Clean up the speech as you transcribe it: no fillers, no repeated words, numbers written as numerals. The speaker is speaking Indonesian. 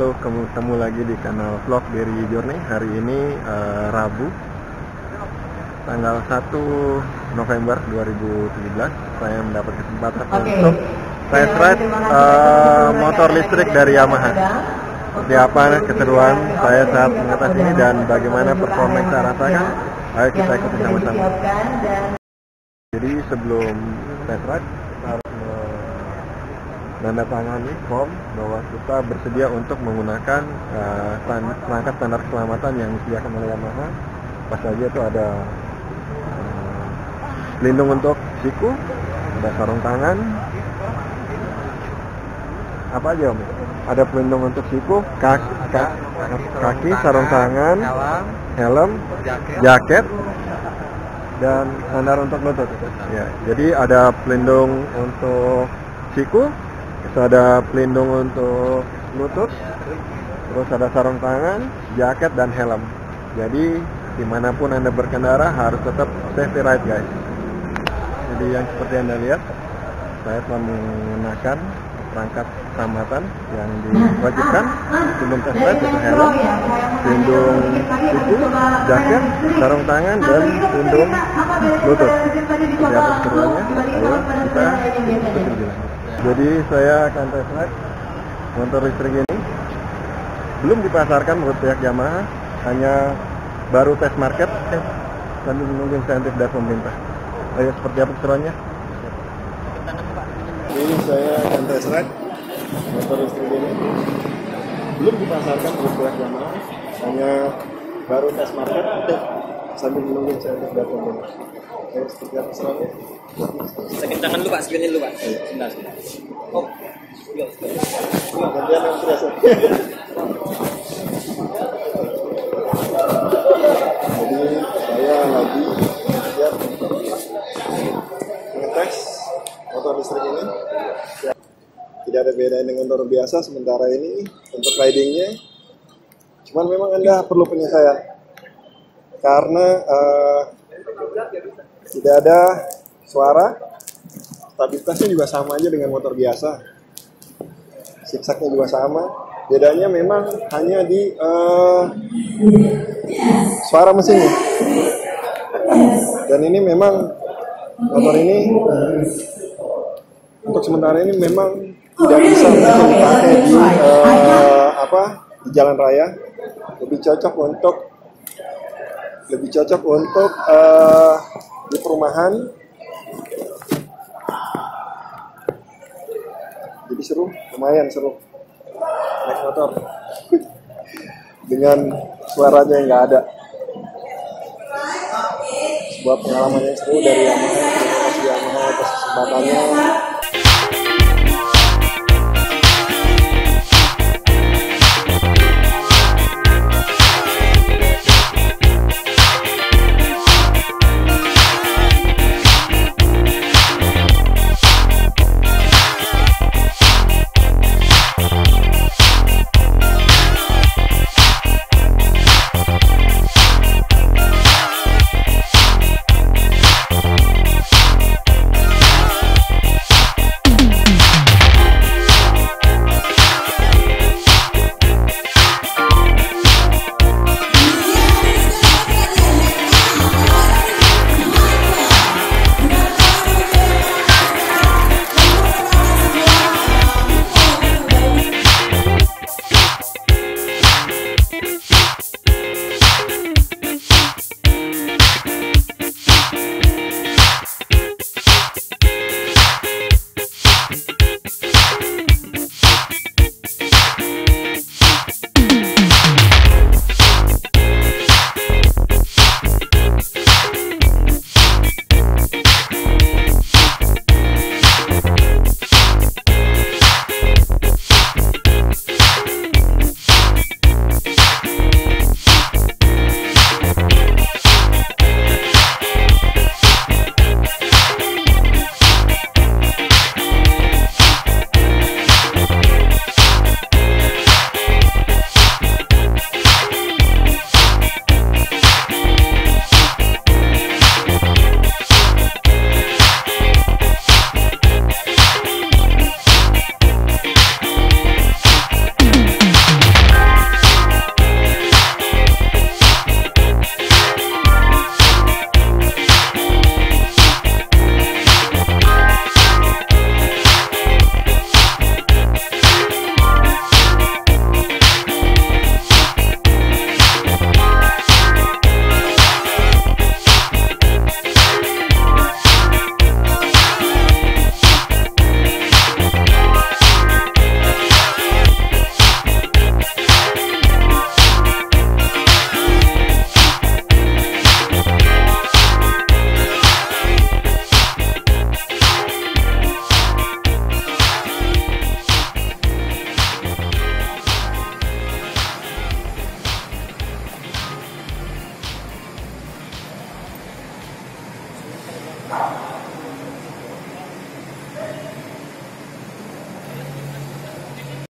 Halo, ketemu lagi di kanal vlog Derry Journey. Hari ini Rabu tanggal 1 November 2017. Saya mendapat kesempatan untuk test ride motor listrik dari Yamaha. Seperti apa keseruan saya saat mengetes ini dan bagaimana performa yang saya rasakan? Ayo kita ikuti sama-sama. Jadi sebelum test ride harus menandatangani form bahwa kita bersedia untuk menggunakan perangkat standar keselamatan yang disediakan oleh Yamaha. Pas aja itu ada pelindung untuk siku, ada sarung tangan. Apa aja Om? Ada pelindung untuk siku, kaki, sarung tangan, helm, jaket, dan standar untuk lutut. Ya, jadi ada pelindung untuk siku, terus ada pelindung untuk lutut, terus ada sarung tangan, jaket, dan helm. Jadi dimanapun Anda berkendara harus tetap safety ride guys. Jadi yang seperti Anda lihat, saya telah menggunakan perangkat keselamatan yang diwajibkan sebelum test ride, yaitu helm, pelindung siku, jaket, sarung tangan, dan pelindung lutut. Seperti apa seruannya? Ayo kita ikuti dulu. Jadi saya akan test ride motor listrik ini. Belum dipasarkan menurut pihak Yamaha, hanya baru test market sambil menunggu insentif dari pemerintah. Ayo seperti apa keseruannya? Jadi saya akan test ride motor listrik ini. Belum dipasarkan menurut pihak Yamaha, hanya baru test market sambil menunggu insentif dari pemerintah. Ayo seperti apa keseruannya? Sakit tangan lu Pak, sekian lu Pak. Sebentar. Oh. Gantian yang sudah tidak ada bedanya dengan motor biasa. Sementara ini untuk ridingnya, cuman memang Anda perlu penyelesaian karena tidak ada suara. Stabilitasnya juga sama aja dengan motor biasa, zigzagnya juga sama. Bedanya memang hanya di suara mesinnya. Dan ini memang motor ini untuk sementara ini memang tidak bisa untuk dipakai di di jalan raya. Lebih cocok untuk di perumahan. Jadi seru, lumayan seru naik motor dengan suaranya yang nggak ada. Sebuah pengalaman yang seru dari Yamaha. Terima kasih Yamaha atas kesempatannya.